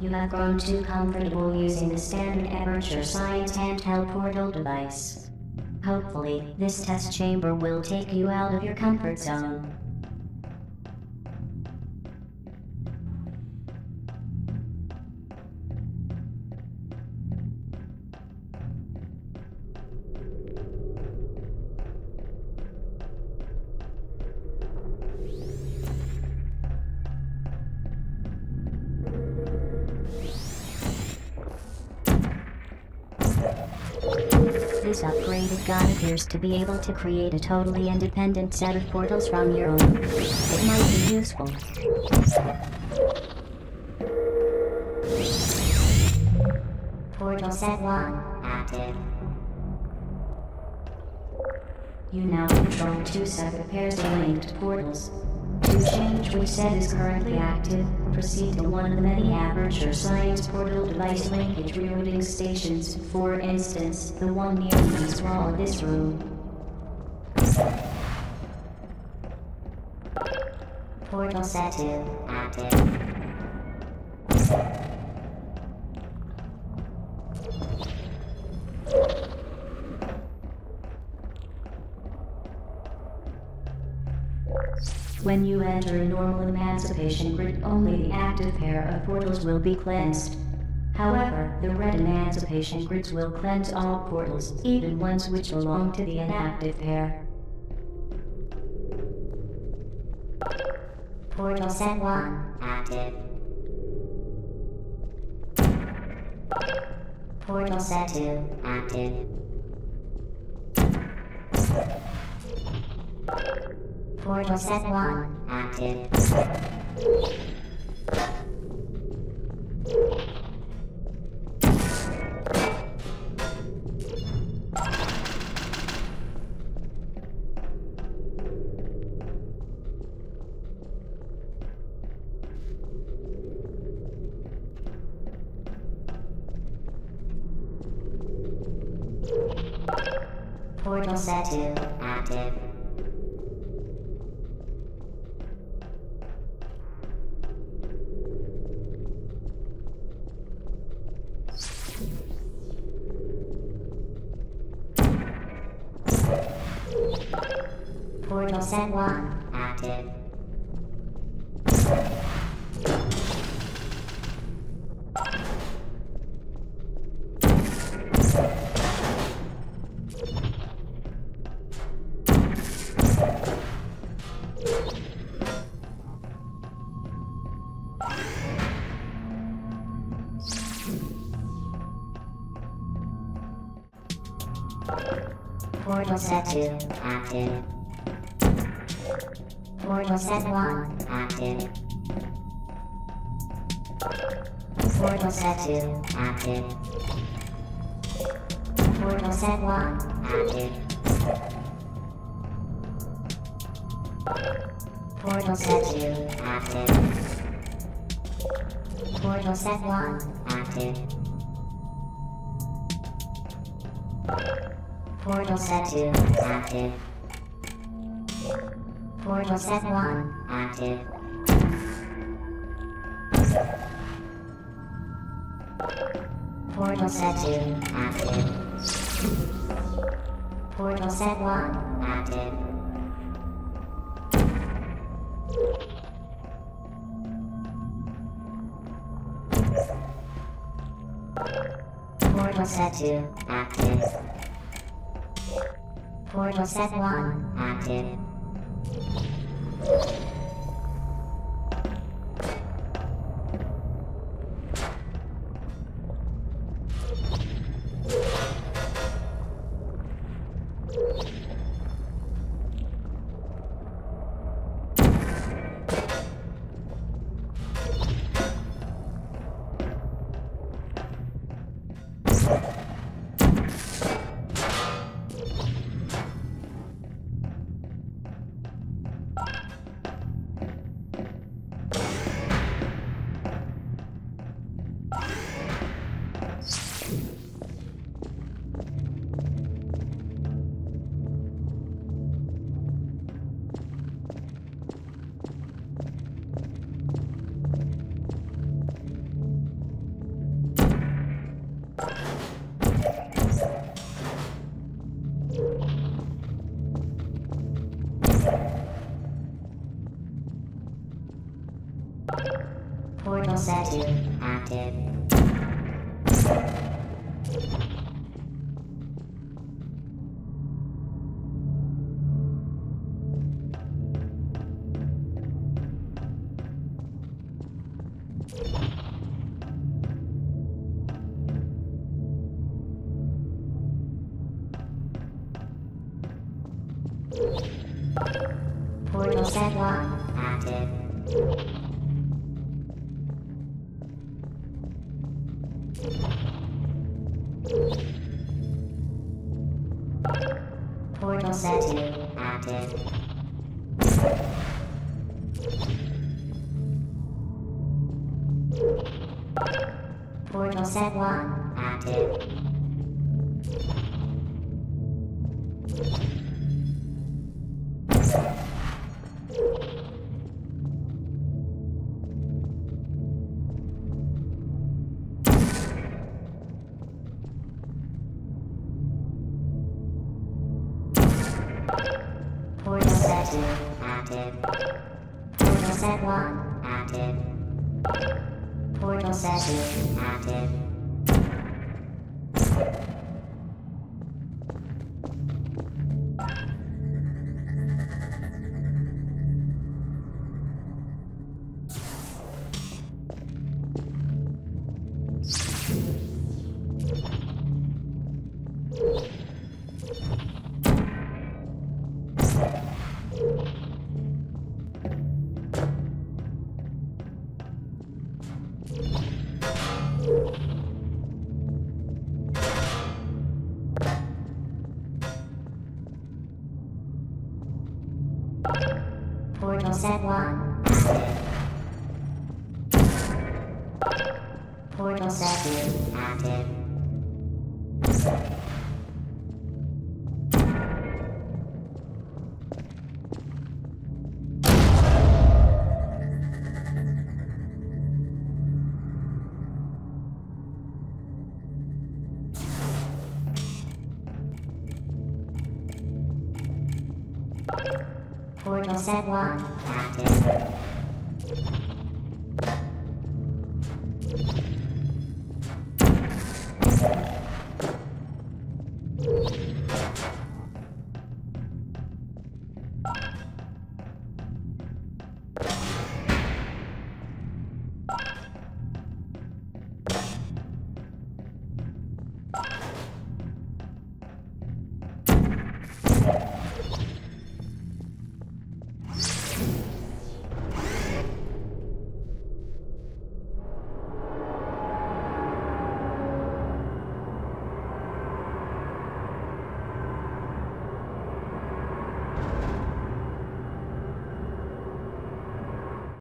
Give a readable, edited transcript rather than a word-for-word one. You have grown too comfortable using the standard Aperture Science handheld portal device. Hopefully, this test chamber will take you out of your comfort zone. This upgraded god appears to be able to create a totally independent set of portals from your own. It might be useful. Portal set 1, active. You now control 2 separate pairs of linked portals. To change which set is currently active, proceed to one of the many Aperture Science portal device linkage rerouting stations, for instance, the one near the east wall of this room. Portal set 2, active. When you enter a normal emancipation grid, only the active pair of portals will be cleansed. However, the red emancipation grids will cleanse all portals, even ones which belong to the inactive pair. Portal set 1, active. Portal set 2, active. Portal set 1, active. Portal set 2, active. Portal set 1, active. Portal set 2, active. Portal set 1, active. Portal set 2, active. Portal set 1, active. Portal set 2, active. Portal set 1, active. Portal set 2, active. Portal set 1, active. Portal set 2, active. Portal set 1, active. Portal set 2, active. Portal set 1, active. Portal set to active. Portal set lock active. Portal set to active. Portal set one active. Portal set 2 active. Portal set 1 active. Portal set 2 active. Portal set 1 active. Portal set 2 active. Portal set 1 active.